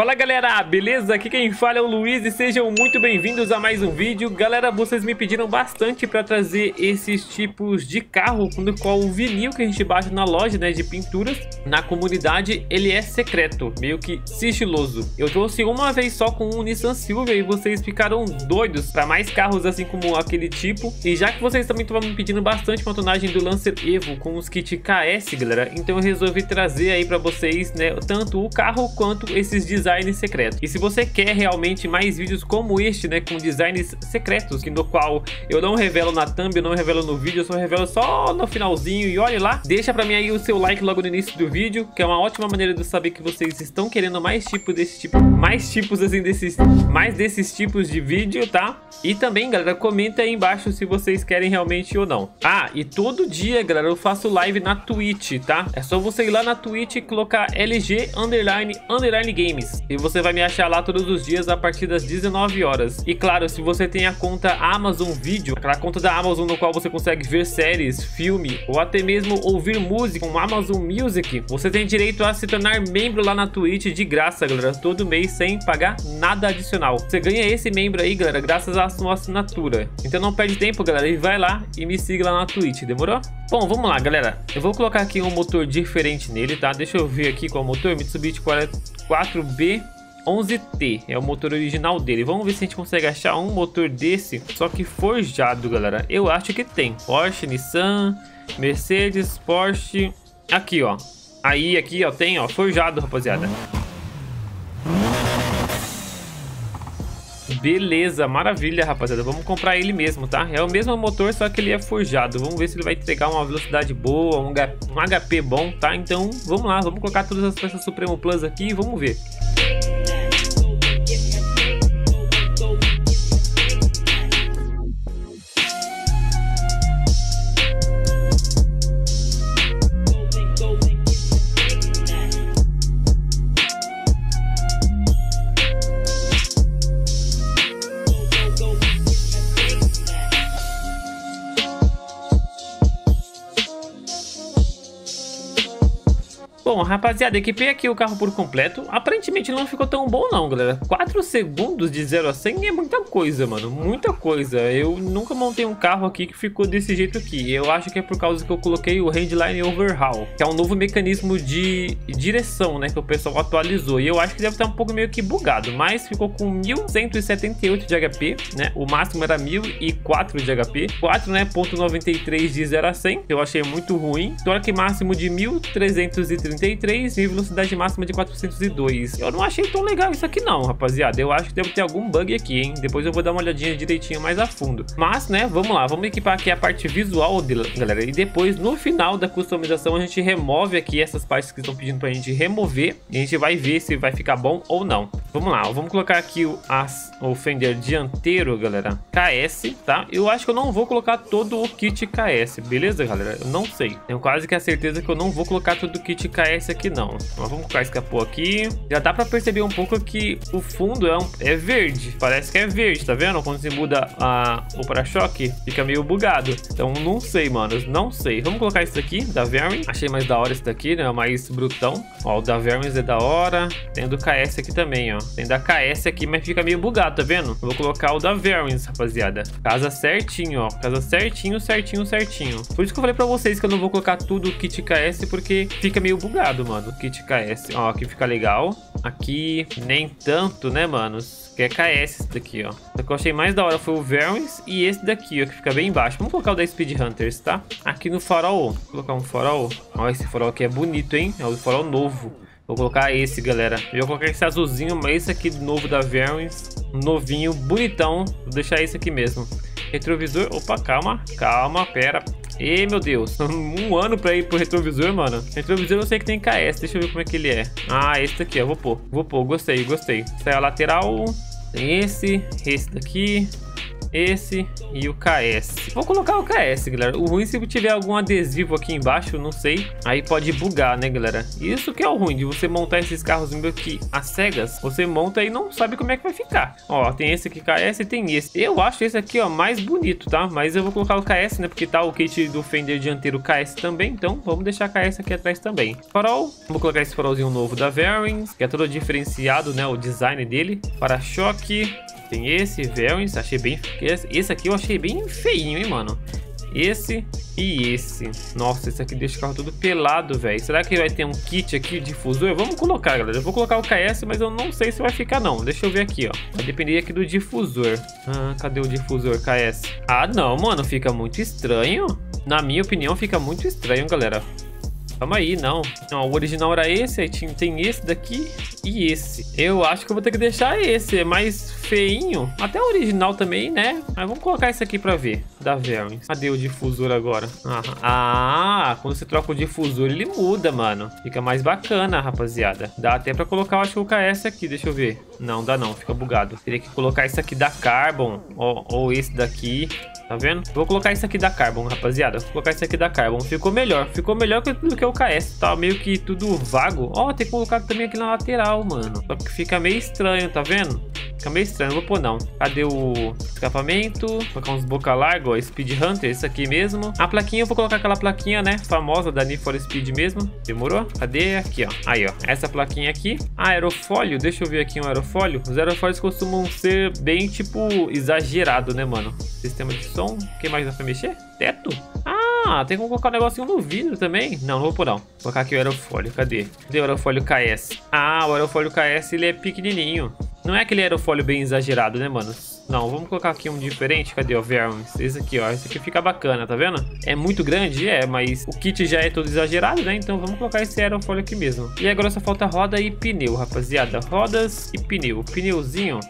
Fala galera, beleza? Aqui quem fala é o Luiz e sejam muito bem-vindos a mais um vídeo. Galera, vocês me pediram bastante para trazer esses tipos de carro, no qual o vinil que a gente baixa na loja, né, de pinturas, na comunidade, ele é secreto, meio que sigiloso. Eu trouxe uma vez só com um Nissan Silvia e vocês ficaram doidos para mais carros assim como aquele tipo. E já que vocês também estavam me pedindo bastante uma tonagem do Lancer Evo com os kits K.S, galera, então eu resolvi trazer aí para vocês, né, tanto o carro quanto esses designs secreto. E se você quer realmente mais vídeos como este, né, com designs secretos, que no qual eu não revelo na thumb, eu não revelo no vídeo, eu só revelo só no finalzinho, e olha lá, deixa pra mim aí o seu like logo no início do vídeo, que é uma ótima maneira de eu saber que vocês estão querendo mais tipo desse tipo, mais desses tipos de vídeo, tá? E também, galera, comenta aí embaixo se vocês querem realmente ou não. Ah, e todo dia, galera, eu faço live na Twitch, tá? É só você ir lá na Twitch e colocar LG_Games. E você vai me achar lá todos os dias a partir das 19 horas. E claro, se você tem a conta Amazon Video, aquela conta da Amazon no qual você consegue ver séries, filme ou até mesmo ouvir música com Amazon Music, você tem direito a se tornar membro lá na Twitch de graça, galera, todo mês sem pagar nada adicional. Você ganha esse membro aí, galera, graças à sua assinatura. Então não perde tempo, galera, e vai lá e me siga lá na Twitch, demorou? Bom, vamos lá, galera. Eu vou colocar aqui um motor diferente nele, tá? Deixa eu ver aqui qual motor. Mitsubishi 4B11T é o motor original dele. Vamos ver se a gente consegue achar um motor desse, só que forjado, galera. Eu acho que tem Porsche, Nissan, Mercedes, Porsche. Aqui, ó. Aí, aqui, ó, tem, ó, forjado, rapaziada. Beleza, maravilha, rapaziada. Vamos comprar ele mesmo, tá? É o mesmo motor, só que ele é forjado. Vamos ver se ele vai entregar uma velocidade boa, um HP bom, tá? Então, vamos lá. Vamos colocar todas as peças Supremo Plus aqui e vamos ver. Bom, rapaziada, equipei aqui o carro por completo. Aparentemente não ficou tão bom não, galera. 4 segundos de 0 a 100 é muita coisa, mano. Muita coisa. Eu nunca montei um carro aqui que ficou desse jeito aqui. Eu acho que é por causa que eu coloquei o Redline Overhaul, que é um novo mecanismo de direção, né, que o pessoal atualizou. E eu acho que deve estar um pouco meio que bugado, mas ficou com 1178 de HP, né? O máximo era 1004 de HP. 4, né, 0.93 de 0 a 100. Eu achei muito ruim. Torque máximo de 1330 e velocidade máxima de 402. Eu não achei tão legal isso aqui não, rapaziada. Eu acho que deve ter algum bug aqui, hein? Depois eu vou dar uma olhadinha direitinho mais a fundo. Mas, né, vamos lá. Vamos equipar aqui a parte visual dela, galera. E depois, no final da customização, a gente remove aqui essas partes que estão pedindo pra gente remover. E a gente vai ver se vai ficar bom ou não. Vamos lá. Vamos colocar aqui o fender dianteiro, galera. KS, tá? Eu acho que eu não vou colocar todo o kit KS, beleza, galera? Eu não sei. Tenho quase que a certeza que eu não vou colocar todo o kit KS esse aqui não, mas vamos colocar escapou aqui. Já dá pra perceber um pouco que o fundo é verde, parece que é verde, tá vendo? Quando se muda o para-choque, fica meio bugado. Então não sei, mano, não sei. Vamos colocar isso aqui, da Vermin. Achei mais da hora esse daqui, né, mais brutão. Ó, o da Vermin é da hora. Tem do KS aqui também, ó. Tem da KS aqui, mas fica meio bugado, tá vendo? Eu vou colocar o da Vermin, rapaziada. Casa certinho, ó, casa certinho, certinho, certinho. Por isso que eu falei pra vocês que eu não vou colocar tudo o kit KS, porque fica meio bugado, mano. Kit KS, ó, aqui fica legal. Aqui, nem tanto, né, manos? Que é KS esse daqui, ó. O que eu achei mais da hora foi o Vermes e esse daqui, ó, que fica bem embaixo. Vamos colocar o da Speed Hunters, tá? Aqui no farol, vou colocar um farol. Ó, esse farol aqui é bonito, hein? É o farol novo. Vou colocar esse, galera. Eu coloquei esse azulzinho, mas esse aqui novo da Vermes, novinho, bonitão. Vou deixar esse aqui mesmo. Retrovisor, opa, calma, calma, pera. E meu Deus, um ano pra ir pro retrovisor, mano. Retrovisor eu sei que tem KS, deixa eu ver como é que ele é. Ah, esse daqui, ó, vou pôr, gostei, gostei. Essa é a lateral, tem esse daqui. esse e o KS. Vou colocar o KS, galera. O ruim é se tiver algum adesivo aqui embaixo, não sei. Aí pode bugar, né, galera? Isso que é o ruim de você montar esses carros meio que às cegas. Você monta e não sabe como é que vai ficar. Ó, tem esse aqui KS e tem esse. Eu acho esse aqui, ó, mais bonito, tá? Mas eu vou colocar o KS, né? Porque tá o kit do fender dianteiro KS também. Então vamos deixar KS aqui atrás também. Farol. Vou colocar esse farolzinho novo da Variance, que é todo diferenciado, né? O design dele. Para-choque. Tem esse, Variance. Achei bem... Esse aqui eu achei bem feinho, hein, mano? Esse e esse. Nossa, esse aqui deixa o carro todo pelado, velho. Será que vai ter um kit aqui de difusor? Vamos colocar, galera. Eu vou colocar o KS, mas eu não sei se vai ficar, não. Deixa eu ver aqui, ó. Vai depender aqui do difusor. Ah, cadê o difusor KS? Ah, não, mano. Fica muito estranho. Na minha opinião, fica muito estranho, galera. Calma aí, não. Não, o original era esse, aí tem esse daqui e esse. Eu acho que eu vou ter que deixar esse, é mais feinho. Até o original também, né? Mas vamos colocar esse aqui pra ver, da Velozes. Cadê o difusor agora? Ah, quando você troca o difusor, ele muda, mano. Fica mais bacana, rapaziada. Dá até pra colocar, eu acho que o KS aqui, deixa eu ver. Não, dá não, fica bugado. Teria que colocar esse aqui da Carbon, ou esse daqui... Tá vendo? Vou colocar isso aqui da Carbon, rapaziada. Vou colocar isso aqui da Carbon. Ficou melhor do que o KS. Tá meio que tudo vago. Ó, tem que colocar também aqui na lateral, mano. Só que fica meio estranho, tá vendo? Fica meio estranho. Vou pôr não. Cadê o escapamento? Vou colocar uns boca larga, ó. Speed Hunter, isso aqui mesmo. A plaquinha, eu vou colocar aquela plaquinha, né? Famosa da Need for Speed mesmo. Demorou? Cadê? Aqui, ó. Aí, ó. Essa plaquinha aqui. Ah, aerofólio. Deixa eu ver aqui um aerofólio. Os aerofólios costumam ser bem, tipo, exagerado, né, mano? Sistema de som. O que mais dá pra mexer? Teto? Ah, tem como colocar um negocinho no vidro também. Não, não vou pôr não. Vou colocar aqui o aerofólio. Cadê? Cadê o aerofólio KS? Ah, o aerofólio KS, ele é pequenininho. Não é aquele aerofólio bem exagerado, né, mano? Não, vamos colocar aqui um diferente. Cadê, ó, Vermes? Esse aqui, ó. Esse aqui fica bacana, tá vendo? É muito grande, é, mas o kit já é todo exagerado, né? Então vamos colocar esse aerofólio aqui mesmo. E agora só falta roda e pneu, rapaziada. Rodas e pneu. Pneuzinho...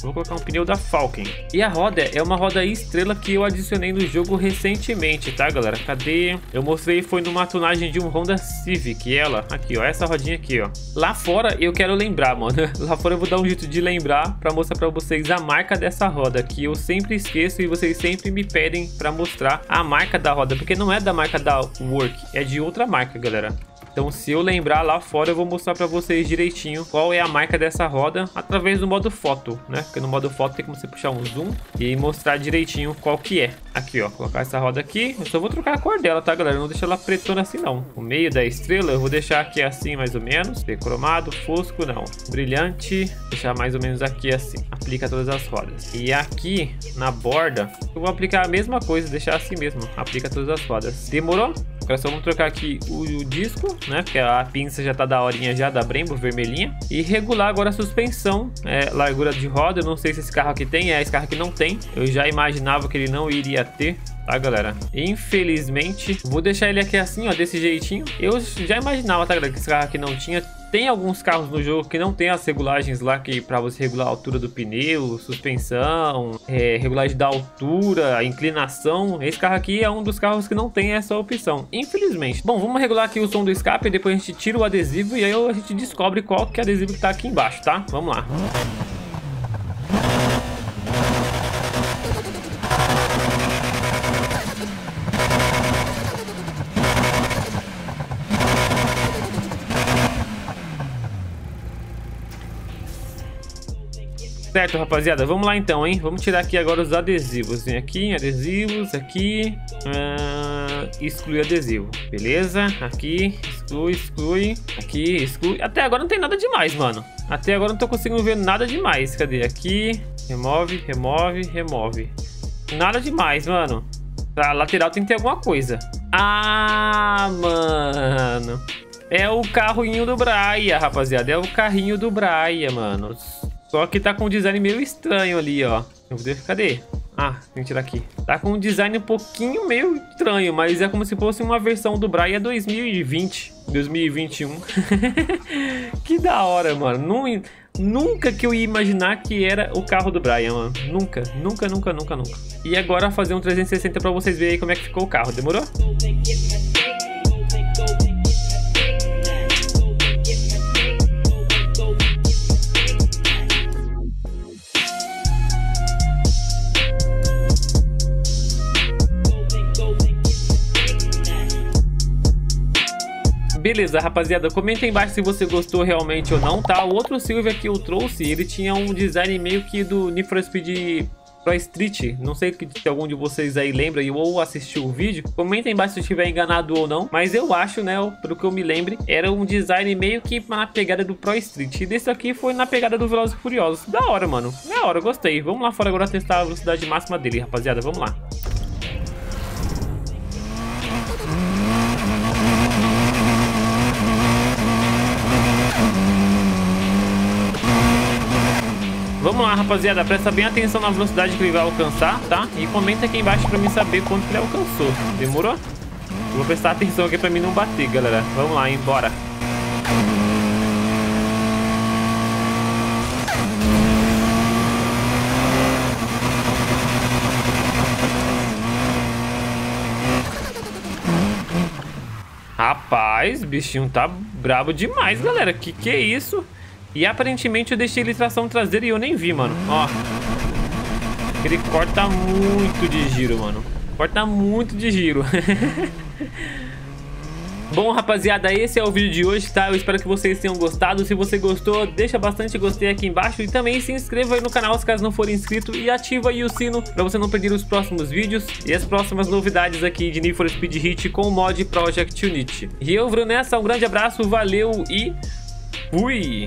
Vou colocar um pneu da Falcon. E a roda é uma roda estrela que eu adicionei no jogo recentemente, tá, galera? Cadê? Eu mostrei, foi numa tunagem de um Honda Civic, ela. Aqui, ó, essa rodinha aqui, ó. Lá fora eu quero lembrar, mano. Lá fora eu vou dar um jeito de lembrar pra mostrar pra vocês a marca dessa roda, que eu sempre esqueço e vocês sempre me pedem pra mostrar a marca da roda, porque não é da marca da Work, é de outra marca, galera. Então, se eu lembrar lá fora, eu vou mostrar pra vocês direitinho qual é a marca dessa roda através do modo foto, né? Porque no modo foto tem como você puxar um zoom e mostrar direitinho qual que é. Aqui, ó, colocar essa roda aqui. Eu só vou trocar a cor dela, tá, galera? Eu não deixo ela pretona assim, não. O meio da estrela eu vou deixar aqui assim, mais ou menos. Cromado, fosco, não. Brilhante, deixar mais ou menos aqui assim. Aplica todas as rodas. E aqui, na borda, eu vou aplicar a mesma coisa, deixar assim mesmo. Aplica todas as rodas. Demorou? Agora só vamos trocar aqui o disco, né? Porque a pinça já tá da horinha já, da Brembo, vermelhinha. E regular agora a suspensão, largura de roda. Eu não sei se esse carro aqui tem, esse carro aqui não tem. Eu já imaginava que ele não iria ter, tá, galera? Infelizmente, vou deixar ele aqui assim, ó, desse jeitinho. Eu já imaginava, tá, galera, que esse carro aqui não tinha. Tem alguns carros no jogo que não tem as regulagens lá que pra você regular a altura do pneu, suspensão, regulagem da altura, inclinação. Esse carro aqui é um dos carros que não tem essa opção, infelizmente. Bom, vamos regular aqui o som do escape, depois a gente tira o adesivo e aí a gente descobre qual que é o adesivo que tá aqui embaixo, tá? Vamos lá. Certo, rapaziada, vamos lá então, hein? Vamos tirar aqui agora os adesivos. Vem aqui, adesivos, aqui. Exclui adesivo. Beleza? Aqui, exclui. Aqui, exclui. Até agora não tem nada demais, mano. Até agora não tô conseguindo ver nada demais. Cadê? Aqui, remove, remove, remove. Nada demais, mano. Pra lateral tem que ter alguma coisa. Ah, mano. É o carrinho do Braia, rapaziada. É o carrinho do Braia, mano. Só que tá com um design meio estranho ali, ó. Cadê? Ah, tem que tirar aqui. Tá com um design um pouquinho meio estranho, mas é como se fosse uma versão do Braia 2020, 2021. Que da hora, mano. Nunca que eu ia imaginar que era o carro do Braia, mano. Nunca, nunca, nunca, nunca, nunca. E agora fazer um 360 pra vocês verem aí como é que ficou o carro. Demorou? Beleza, rapaziada, comenta aí embaixo se você gostou realmente ou não, tá? O outro Silvia que eu trouxe, ele tinha um design meio que do Need for Speed Pro Street, não sei se algum de vocês aí lembra ou assistiu o vídeo. Comenta aí embaixo se eu estiver enganado ou não, mas eu acho, né, pelo que eu me lembre, era um design meio que na pegada do Pro Street, e desse aqui foi na pegada do Velozes e Furiosos. Da hora, mano, da hora, gostei. Vamos lá fora agora testar a velocidade máxima dele, rapaziada, vamos lá. Vamos lá, rapaziada, presta bem atenção na velocidade que ele vai alcançar, tá? E comenta aqui embaixo pra mim saber quanto que ele alcançou. Demorou? Vou prestar atenção aqui pra mim não bater, galera. Vamos lá, hein? Bora. Rapaz, bichinho tá brabo demais, galera. Que é isso? E aparentemente eu deixei ele tração traseira e eu nem vi, mano. Ó. Ele corta muito de giro, mano. Corta muito de giro. Bom, rapaziada, esse é o vídeo de hoje, tá? Eu espero que vocês tenham gostado. Se você gostou, deixa bastante gostei aqui embaixo. E também se inscreva aí no canal, se caso não for inscrito. E ativa aí o sino pra você não perder os próximos vídeos e as próximas novidades aqui de Need for Speed Heat com o mod Project Unite. E eu vou nessa, um grande abraço, valeu e fui!